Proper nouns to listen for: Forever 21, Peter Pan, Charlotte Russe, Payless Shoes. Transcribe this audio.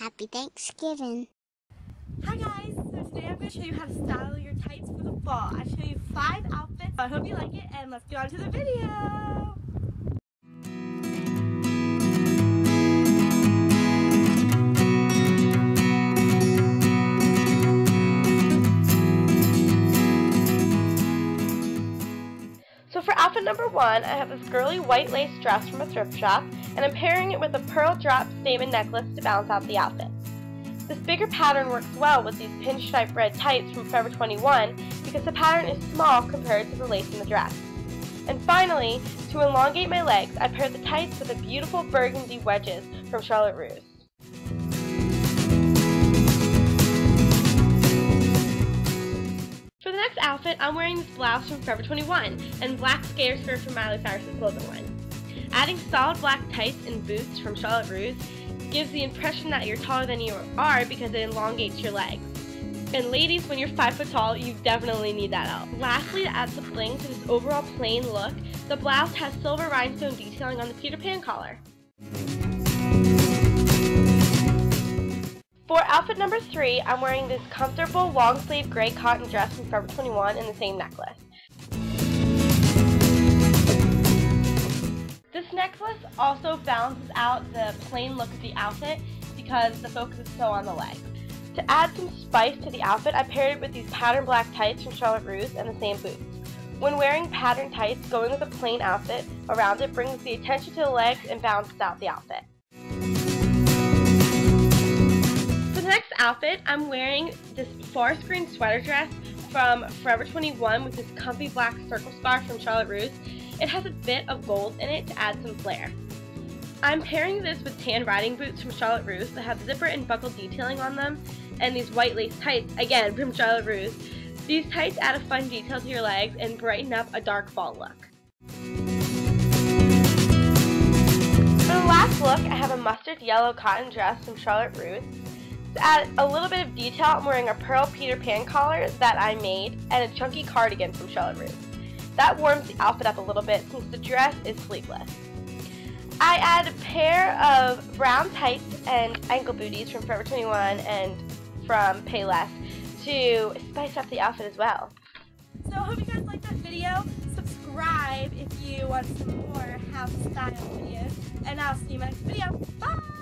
Happy Thanksgiving. Hi guys, so today I'm going to show you how to style your tights for the fall. I'll show you 5 outfits, so I hope you like it, and let's get on to the video. So for outfit number 1, I have this girly white lace dress from a thrift shop, and I'm pairing it with a pearl drop statement necklace to balance out the outfit. This bigger pattern works well with these pinstripe red tights from Forever 21 because the pattern is small compared to the lace in the dress. And finally, to elongate my legs, I paired the tights with the beautiful burgundy wedges from Charlotte Russe. For the next outfit, I'm wearing this blouse from Forever 21 and black skater skirt from Miley Cyrus's Clothing Line. Adding solid black tights and boots from Charlotte Russe gives the impression that you're taller than you are because it elongates your legs. And ladies, when you're 5 foot tall, you definitely need that out. Lastly, to add some bling to this overall plain look, the blouse has silver rhinestone detailing on the Peter Pan collar. For outfit number 3, I'm wearing this comfortable long sleeve gray cotton dress from Forever 21 and the same necklace. This necklace also balances out the plain look of the outfit because the focus is so on the legs. To add some spice to the outfit, I paired it with these patterned black tights from Charlotte Russe and the same boots. When wearing patterned tights, going with a plain outfit around it brings the attention to the legs and balances out the outfit. For the next outfit, I'm wearing this forest green sweater dress from Forever 21 with this comfy black circle scarf from Charlotte Russe. It has a bit of gold in it to add some flair. I'm pairing this with tan riding boots from Charlotte Russe that have zipper and buckle detailing on them, and these white lace tights, again from Charlotte Russe. These tights add a fun detail to your legs and brighten up a dark fall look. For the last look, I have a mustard yellow cotton dress from Charlotte Russe. To add a little bit of detail, I'm wearing a pearl Peter Pan collar that I made and a chunky cardigan from Charlotte Russe. That warms the outfit up a little bit since the dress is sleeveless. I add a pair of brown tights and ankle booties from Forever 21 and from Payless to spice up the outfit as well. So I hope you guys liked that video. Subscribe if you want some more house style videos, and I'll see you in my next video. Bye!